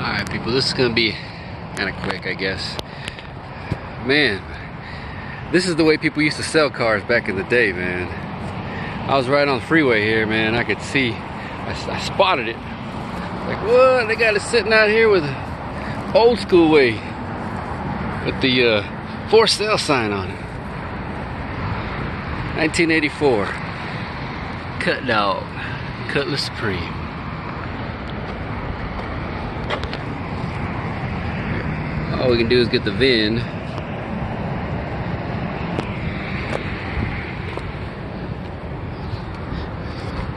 Alright people, this is going to be kind of quick, I guess. Man, this is the way people used to sell cars back in the day, man. I was riding on the freeway here, man. I could see, I spotted it. Like, what? They got it sitting out here with old school way. With the for sale sign on it. 1984. Cutlass Supreme. All we can do is get the VIN.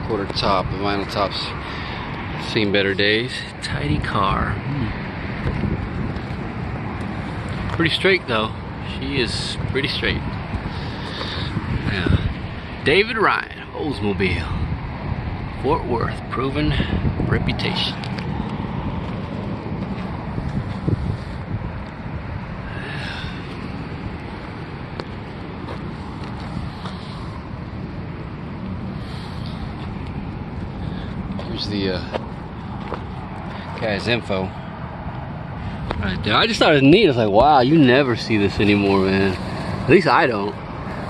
Quarter top, the vinyl tops. Seen better days. Tidy car. Pretty straight though. She is pretty straight. Yeah. David Ryan, Oldsmobile. Fort Worth, proven reputation. Here's the guy's info right there. I just thought it was neat. I was like, wow, you never see this anymore, man. At least I don't.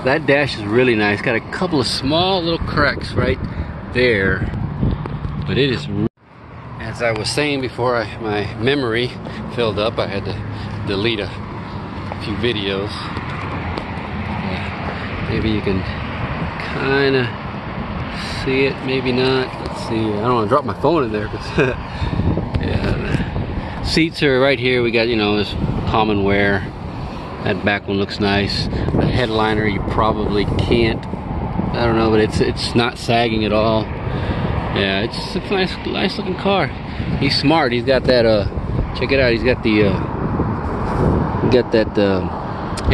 That dash is really nice. Got a couple of small little cracks right there, but it is. As I was saying before, my memory filled up. I had to delete a few videos. Maybe you can kind of see it, maybe not. Let's see. I don't want to drop my phone in there because yeah, the seats are right here. We got, you know, this common wear. That back one looks nice. The headliner, you probably can't, I don't know, but it's not sagging at all. Yeah, it's a nice looking car. He's smart. He's got that check it out, he's got the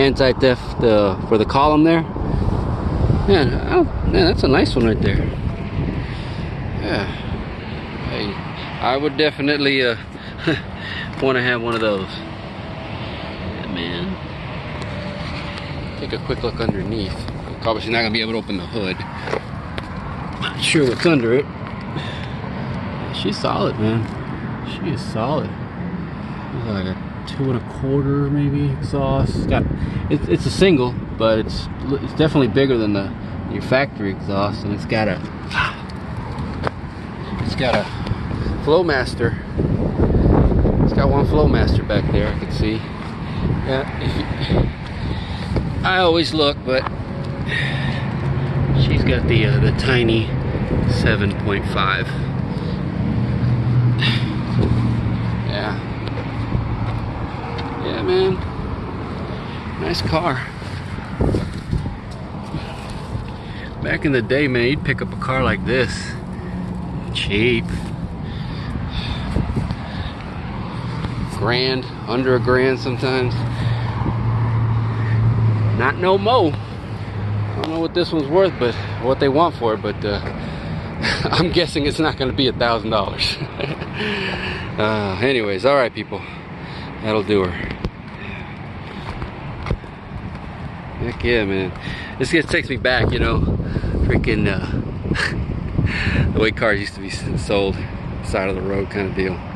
anti-theft for the column there. Man, that's a nice one right there. Yeah, I would definitely want to have one of those. Yeah, man, take a quick look underneath. I'm obviously not gonna be able to open the hood. Not sure what's under it. She's solid, man. She is solid. She's like a 2 1/4 maybe exhaust. It's a single, but it's definitely bigger than your factory exhaust, and it's got a Flowmaster. It's got one Flowmaster back there, I can see. Yeah, I always look, but she's got the tiny 7.5. Yeah, man, nice car. Back in the day, man, you'd pick up a car like this cheap. Grand, under a grand sometimes. Not no mo. I don't know what this one's worth, but what they want for it, but I'm guessing it's not gonna be $1,000. Anyways, alright people, that'll do her. Heck yeah, man. This just takes me back, you know, freaking the way cars used to be sold, side of the road kind of deal.